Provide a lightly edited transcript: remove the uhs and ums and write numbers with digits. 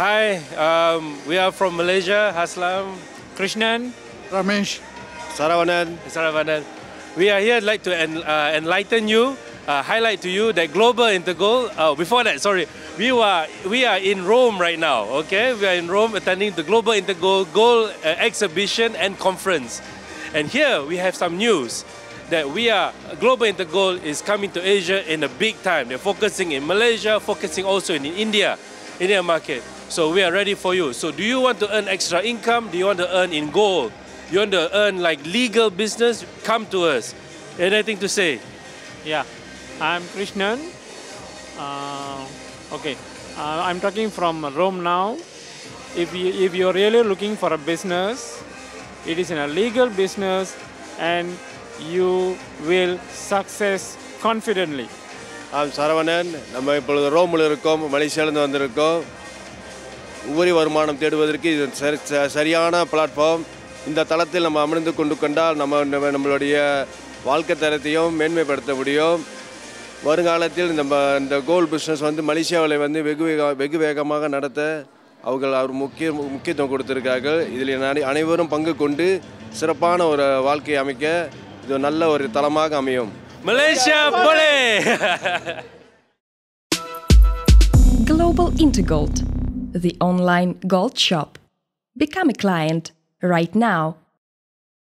Hi, we are from Malaysia, Haslam, Krishnan, Ramesh, Saravanan. We are here like to enlighten you, highlight to you that Global InterGold, before that, sorry, we are in Rome right now, okay? We are in Rome attending the Global InterGold Gold Exhibition and Conference. And here we have some news that Global InterGold is coming to Asia in a big time. They're focusing in Malaysia, focusing also in India. Indian market. So we are ready for you. So do you want to earn extra income? Do you want to earn in gold? You want to earn like legal business? Come to us. Anything to say? Yeah, I'm Krishnan. I'm talking from Rome now. If you're really looking for a business, it is in a legal business and you will success confidently. I'm Saravanan. We are from Rome, Malaysia. This platform. In the Talatil, Mamandu Kundukanda, Namalodia, Walka Taratio, Menme Pertabudio, Varangalatil, and the gold business on the Malaysia, Levandi, Beguvegamaga Narata, Augal, Muki, Mukitokurgagal, Ilinari, Anivurum Panga Kundi, Serapana or Walki Amika, Donalla or Talamagamium. Malaysia boleh! Global InterGold, the online gold shop. Become a client right now.